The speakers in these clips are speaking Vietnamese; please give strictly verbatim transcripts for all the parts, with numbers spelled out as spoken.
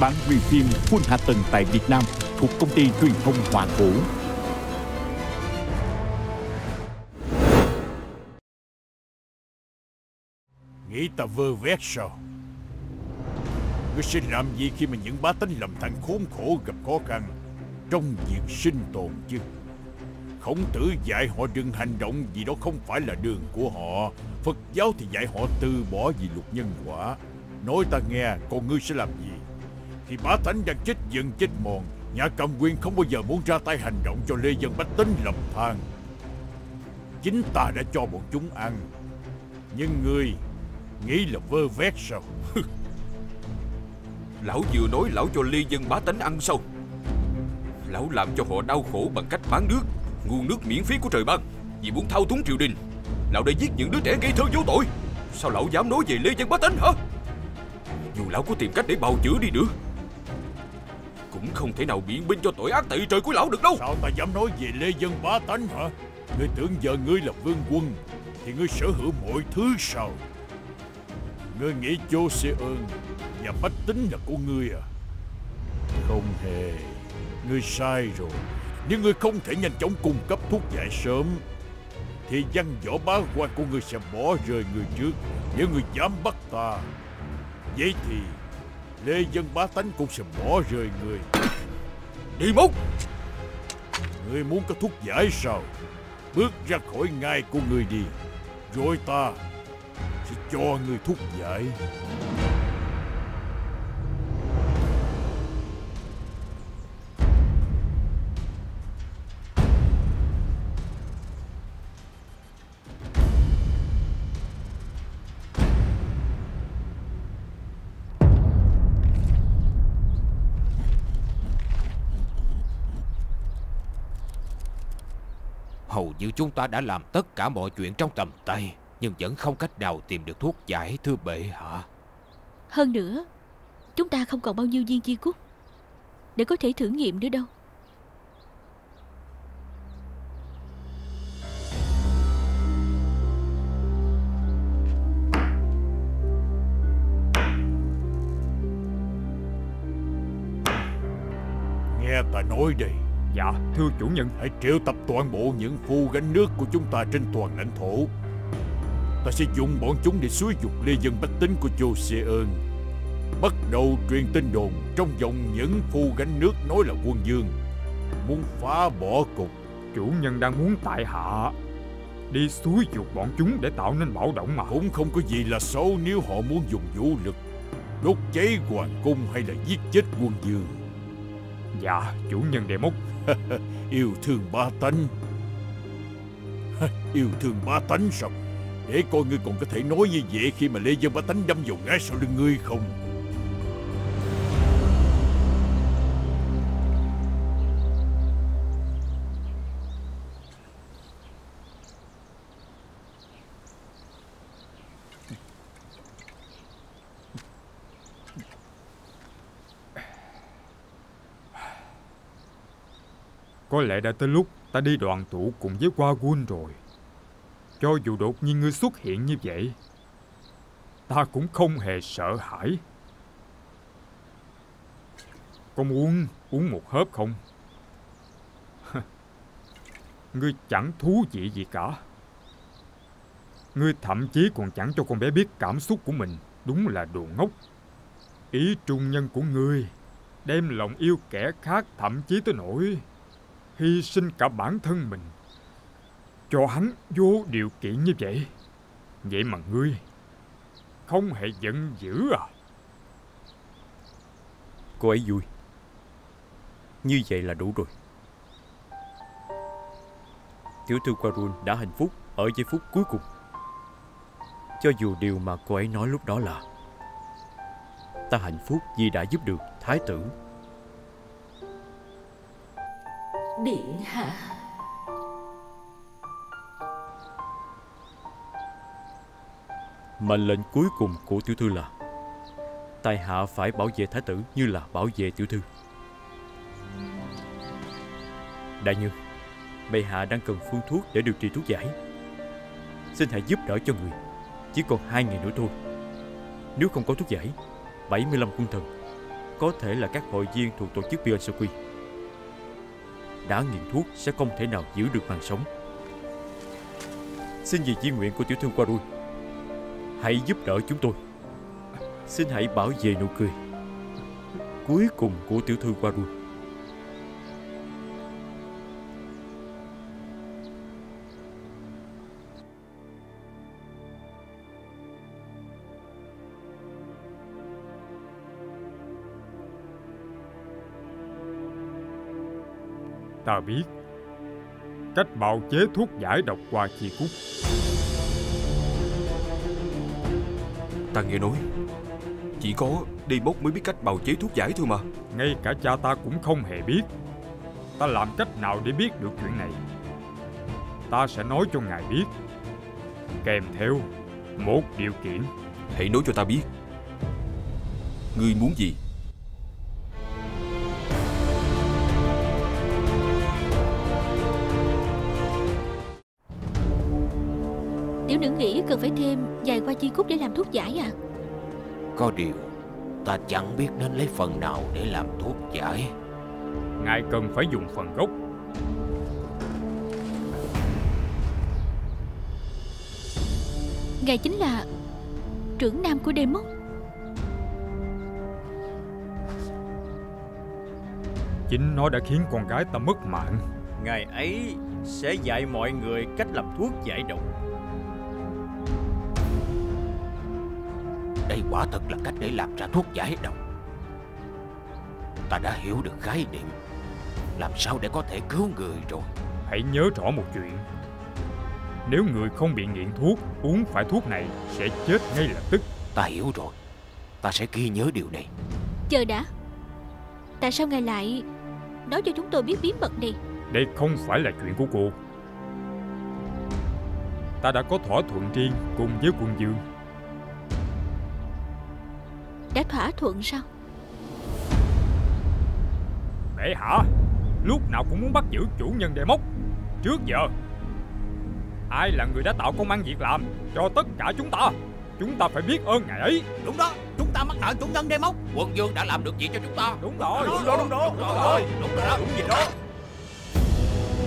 bán nguyên phim full hạ tầng tại Việt Nam thuộc công ty truyền thông Hòa Vũ. Nghĩ ta vơ vét sao? Ngươi sẽ làm gì khi mà những bá tánh lầm than khốn khổ gặp khó khăn trong việc sinh tồn chứ? Khổng Tử dạy họ đừng hành động gì đó không phải là đường của họ. Phật giáo thì dạy họ từ bỏ vì luật nhân quả. Nói ta nghe, còn ngươi sẽ làm gì khi bá tánh đang chết dần chết mòn? Nhà cầm quyền không bao giờ muốn ra tay hành động cho lê dân bách tính lầm than. Chính ta đã cho bọn chúng ăn, nhưng ngươi nghĩ là vơ vét sao? Lão vừa nói lão cho lê dân bá tánh ăn sao? Lão làm cho họ đau khổ bằng cách bán nước, nguồn nước miễn phí của trời ban. Vì muốn thao túng triều đình, lão đã giết những đứa trẻ ngây thơ vô tội. Sao lão dám nói về lê dân bá tánh hả? Dù lão có tìm cách để bào chữa đi nữa cũng không thể nào biện minh cho tội ác tày trời của lão được đâu. Sao ta dám nói về lê dân bá tánh hả? Ngươi tưởng giờ ngươi là vương quân thì ngươi sở hữu mọi thứ sao? Ngươi nghĩ Joseon và bách tính là của ngươi à? Không hề. Ngươi sai rồi. Nếu ngươi không thể nhanh chóng cung cấp thuốc giải sớm thì văn võ bá quan của ngươi sẽ bỏ rơi ngươi trước. Nếu ngươi dám bắt ta, vậy thì lê dân bá tánh cũng sẽ bỏ rơi ngươi. Đi mốc! Ngươi muốn có thuốc giải sao? Bước ra khỏi ngai của ngươi đi, rồi ta sẽ cho ngươi thuốc giải. Hầu như chúng ta đã làm tất cả mọi chuyện trong tầm tay, nhưng vẫn không cách nào tìm được thuốc giải, thưa bệ hạ. Hơn nữa, chúng ta không còn bao nhiêu viên di cúc để có thể thử nghiệm nữa đâu. Nghe ta nói đây. Dạ, thưa chủ nhân. Hãy triệu tập toàn bộ những phu gánh nước của chúng ta trên toàn lãnh thổ. Ta sẽ dùng bọn chúng để xúi dục lê dân bách tính của Joseon. Bắt đầu truyền tin đồn trong vòng những phu gánh nước nói là quân vương muốn phá bỏ cục. Chủ nhân đang muốn tại hạ đi xúi dục bọn chúng để tạo nên bạo động mà. Cũng không có gì là xấu nếu họ muốn dùng vũ lực, đốt cháy hoàng cung hay là giết chết quân vương. Dạ, chủ nhân đề mốc. Yêu thương ba tánh. Yêu thương ba tánh sao? Để coi ngươi còn có thể nói như vậy khi mà lê dân ba tánh đâm vào ngay sau lưng ngươi không? Có lẽ đã tới lúc ta đi đoàn tụ cùng với Hoa Quân rồi. Cho dù đột nhiên ngươi xuất hiện như vậy, ta cũng không hề sợ hãi. Có muốn uống một hớp không? Ngươi chẳng thú vị gì cả. Ngươi thậm chí còn chẳng cho con bé biết cảm xúc của mình. Đúng là đồ ngốc. Ý trung nhân của ngươi đem lòng yêu kẻ khác thậm chí tới nỗi hy sinh cả bản thân mình cho hắn vô điều kiện như vậy. Vậy mà ngươi không hề giận dữ à? Cô ấy vui. Như vậy là đủ rồi. Tiểu thư Quarun đã hạnh phúc ở giây phút cuối cùng, cho dù điều mà cô ấy nói lúc đó là ta hạnh phúc vì đã giúp được thái tử. Điện hạ, mệnh lệnh cuối cùng của tiểu thư là tại hạ phải bảo vệ thái tử như là bảo vệ tiểu thư. Đại nhân, bệ hạ đang cần phương thuốc để điều trị thuốc giải. Xin hãy giúp đỡ cho người. Chỉ còn hai ngày nữa thôi. Nếu không có thuốc giải, bảy mươi lăm cung thần có thể là các hội viên thuộc tổ chức Bioshock. Đã nghiện thuốc sẽ không thể nào giữ được mạng sống. Xin vì di nguyện của tiểu thư Warui, hãy giúp đỡ chúng tôi. Xin hãy bảo vệ nụ cười cuối cùng của tiểu thư Warui. Ta biết cách bào chế thuốc giải độc qua chi cúc. Ta nghe nói chỉ có Đi Bốc mới biết cách bào chế thuốc giải thôi mà. Ngay cả cha ta cũng không hề biết. Ta làm cách nào để biết được chuyện này? Ta sẽ nói cho ngài biết, kèm theo một điều kiện. Hãy nói cho ta biết ngươi muốn gì. Nữ nghĩ cần phải thêm vài qua chi cúc để làm thuốc giải à? Có điều ta chẳng biết nên lấy phần nào để làm thuốc giải. Ngài cần phải dùng phần gốc. Ngài chính là trưởng nam của Demos. Chính nó đã khiến con gái ta mất mạng. Ngài ấy sẽ dạy mọi người cách làm thuốc giải độc. Đây quả thật là cách để làm ra thuốc giải độc. Ta đã hiểu được khái niệm làm sao để có thể cứu người rồi. Hãy nhớ rõ một chuyện, nếu người không bị nghiện thuốc, uống phải thuốc này sẽ chết ngay lập tức. Ta hiểu rồi, ta sẽ ghi nhớ điều này. Chờ đã, tại sao ngài lại nói cho chúng tôi biết bí mật này? Đây không phải là chuyện của cô. Ta đã có thỏa thuận riêng cùng với quân dương. Đã thỏa thuận sao? Bệ hạ lúc nào cũng muốn bắt giữ chủ nhân Demos. Trước giờ ai là người đã tạo công ăn việc làm cho tất cả chúng ta? Chúng ta phải biết ơn ngài ấy. Đúng đó, chúng ta mắc nợ chủ nhân Demos. Quận vương đã làm được gì cho chúng ta. Đúng rồi, đúng rồi, đúng rồi, đúng rồi, đúng rồi, đúng gì đó.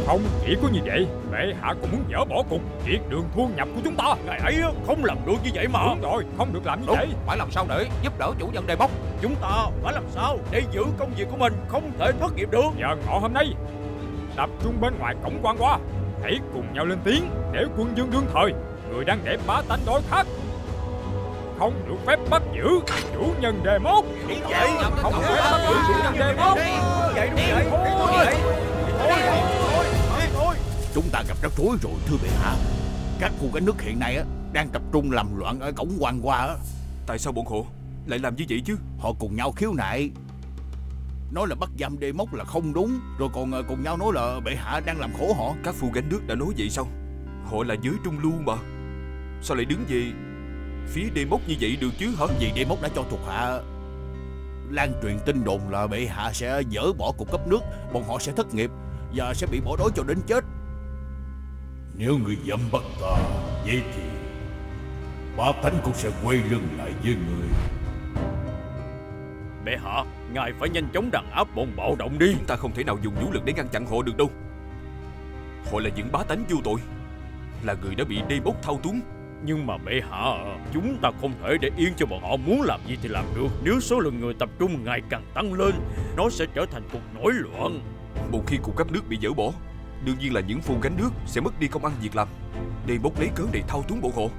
Không chỉ có như vậy, bệ hạ cũng muốn dỡ bỏ cục diệt đường thu nhập của chúng ta. Ngài ấy không làm được như vậy mà. Đúng rồi, không được làm như Đúng, vậy. Phải làm sao để giúp đỡ chủ nhân Demos. Chúng ta phải làm sao để giữ công việc của mình không thể thất nghiệp được. Giờ ngọ hôm nay tập trung bên ngoài cổng quan qua, hãy cùng nhau lên tiếng để quân vương đương thời, người đang để bá tánh đói khát, không được phép bắt giữ chủ nhân Demos. Đúng vậy, không được phép bắt giữ chủ nhân Demos. Đúng vậy, đúng vậy, đúng vậy. Chúng ta gặp rắc rối rồi thưa bệ hạ. Các khu cái nước hiện nay á, đang tập trung làm loạn ở cổng quan qua á. Tại sao bọn họ lại làm như vậy chứ? Họ cùng nhau khiếu nại, nói là bắt giam Demos là không đúng, rồi còn cùng nhau nói là bệ hạ đang làm khổ họ. Các phu gánh nước đã nói vậy sao? Họ là giới trung lưu mà, sao lại đứng về phía Demos như vậy được chứ hả? Vì Demos đã cho thuộc hạ lan truyền tin đồn là bệ hạ sẽ dỡ bỏ cục cấp nước, bọn họ sẽ thất nghiệp và sẽ bị bỏ đói cho đến chết. Nếu người dám bắt ta, vậy thì bá tánh cũng sẽ quay lưng lại với người. Bệ hạ, ngài phải nhanh chóng đàn áp bọn bạo động đi. Chúng ta không thể nào dùng vũ lực để ngăn chặn họ được đâu. Họ là những bá tánh vô tội, là người đã bị Demos thao túng. Nhưng mà bệ hạ, chúng ta không thể để yên cho bọn họ muốn làm gì thì làm được. Nếu số lượng người tập trung ngày càng tăng lên, nó sẽ trở thành cuộc nổi loạn. Một khi cuộc cấp nước bị dỡ bỏ, đương nhiên là những phu gánh nước sẽ mất đi công ăn việc làm. Demos lấy cớ để thao túng bộ hộ.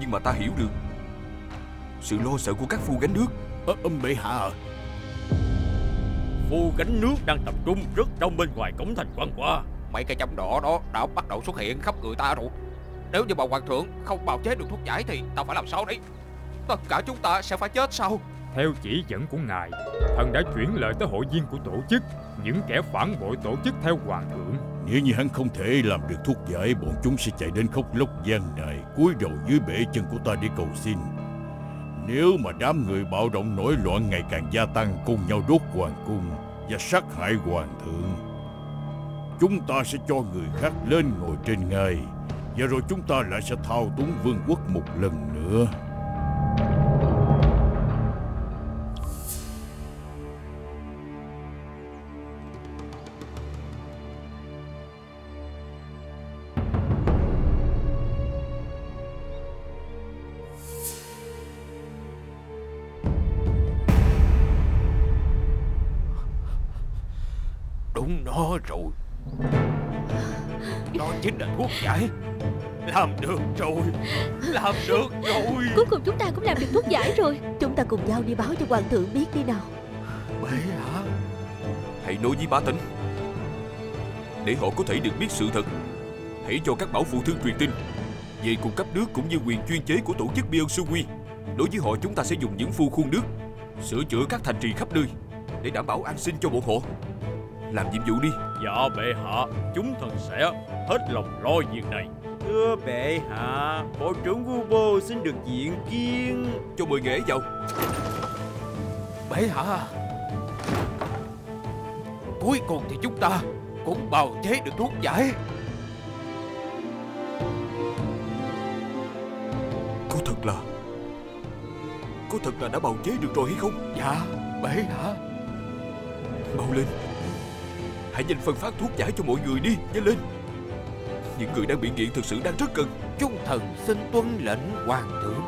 Nhưng mà ta hiểu được sự lo sợ của các phu gánh nước. Ơ âm bệ hạ à, phu gánh nước đang tập trung rất đông bên ngoài cổng thành quan qua. Mấy cái châm đỏ đó đã bắt đầu xuất hiện khắp người ta rồi. Nếu như bà hoàng thượng không bào chế được thuốc giải thì ta phải làm sao đây? Tất cả chúng ta sẽ phải chết sao? Theo chỉ dẫn của ngài, thần đã chuyển lời tới hội viên của tổ chức, những kẻ phản bội tổ chức theo hoàng thượng. Nếu như hắn không thể làm được thuốc giải, bọn chúng sẽ chạy đến khóc lóc gian nài, cúi đầu dưới bệ chân của ta để cầu xin. Nếu mà đám người bạo động nổi loạn ngày càng gia tăng, cùng nhau đốt hoàng cung và sát hại hoàng thượng, chúng ta sẽ cho người khác lên ngồi trên ngai, và rồi chúng ta lại sẽ thao túng vương quốc một lần nữa. Đúng nó rồi, nó chính là thuốc giải. Làm được rồi, làm được rồi. Cuối cùng chúng ta cũng làm được thuốc giải rồi. Chúng ta cùng nhau đi báo cho hoàng thượng biết đi nào. Bệ hạ, hãy nói với bá tánh để họ có thể được biết sự thật. Hãy cho các bảo phụ thương truyền tin về cung cấp nước cũng như quyền chuyên chế của tổ chức Biên Sư Quy. Đối với họ, chúng ta sẽ dùng những phu khuôn nước sửa chữa các thành trì khắp nơi để đảm bảo an sinh cho bọn họ. Làm nhiệm vụ đi. Dạ bệ hạ, chúng thần sẽ hết lòng lo việc này. Thưa bệ hạ, bộ trưởng Vu Bô xin được diện kiến. Cho mời nghệ vào. Bệ hạ, cuối cùng thì chúng ta cũng bào chế được thuốc giải. Có thật là Có thật là đã bào chế được rồi hay không? Dạ bệ hạ. Mau lên, hãy nhanh phân phát thuốc giải cho mọi người đi. Nhanh lên, những người đang bị nghiện thực sự đang rất cần. Chúng thần xin tuân lệnh hoàng thượng.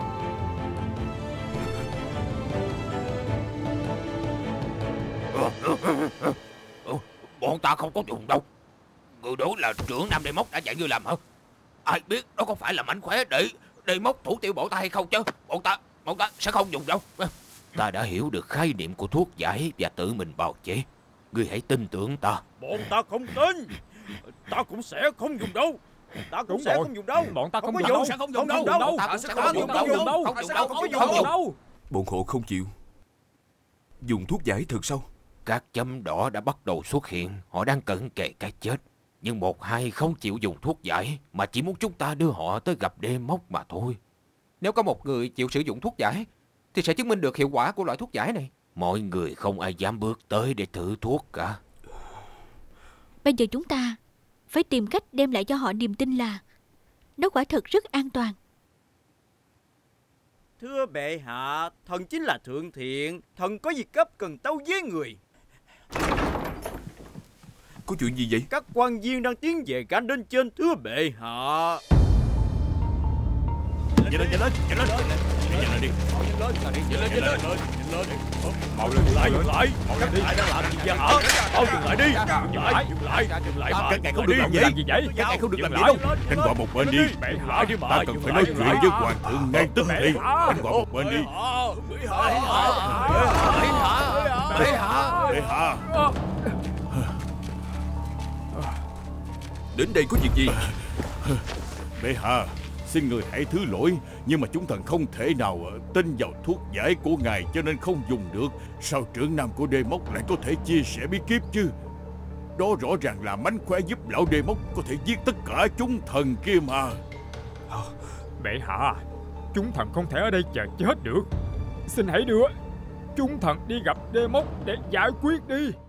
Bọn ta không có dùng đâu. Người đó là trưởng Nam Đệ Mốc đã dạy ngươi làm hả? Ai biết đó có phải là mánh khóe để Đệ Mốc thủ tiêu bọn ta hay không chứ. Bọn ta, bọn ta sẽ không dùng đâu. Ta đã hiểu được khái niệm của thuốc giải và tự mình bào chế. Ngươi hãy tin tưởng ta. Bọn ta không tin. Ta cũng sẽ không dùng đâu. Ta cũng sẽ không dùng đâu. Bọn ta không sẽ không dùng đâu. Bọn ta sẽ không dùng đâu. Không dùng đâu. Bọn họ không chịu dùng thuốc giải thật sao? Các chấm đỏ đã bắt đầu xuất hiện. Họ đang cận kề cái chết. Nhưng một hai không chịu dùng thuốc giải, mà chỉ muốn chúng ta đưa họ tới gặp Đê Mốc mà thôi. Nếu có một người chịu sử dụng thuốc giải thì sẽ chứng minh được hiệu quả của loại thuốc giải này. Mọi người không ai dám bước tới để thử thuốc cả. Bây giờ chúng ta phải tìm cách đem lại cho họ niềm tin là nó quả thật rất an toàn. Thưa bệ hạ, thần chính là thượng thiện. Thần có việc cấp cần tâu với người. Có chuyện gì vậy? Các quan viên đang tiến về cánh đến trên thưa bệ hạ. Nhanh lên, nhanh lên, nhanh lên, nhanh lên đi. Lên, lên, lên, lên, lên, lên. Mau lên, lại, lại. Các ngài đang làm gì vậy hả? Mau dừng lại đi. Dừng lại, dừng lại, dừng lại. Các ngài không được làm gì vậy? Các ngài không được làm gì đâu. Anh gọi một bên đi. Ta cần phải nói chuyện với hoàng thượng ngay tức thì. Anh gọi một bên đi. Bệ hạ, bệ hạ, bệ hạ, bệ hạ. Đến đây có việc gì? Bệ hạ, xin người hãy thứ lỗi, nhưng mà chúng thần không thể nào tin vào thuốc giải của ngài cho nên không dùng được. Sao trưởng nam của Đê Mốc lại có thể chia sẻ bí kíp chứ? Đó rõ ràng là mánh khóe giúp lão Đê Mốc có thể giết tất cả chúng thần kia mà. Bệ hạ, chúng thần không thể ở đây chờ chết được. Xin hãy đưa chúng thần đi gặp Đê Mốc để giải quyết đi.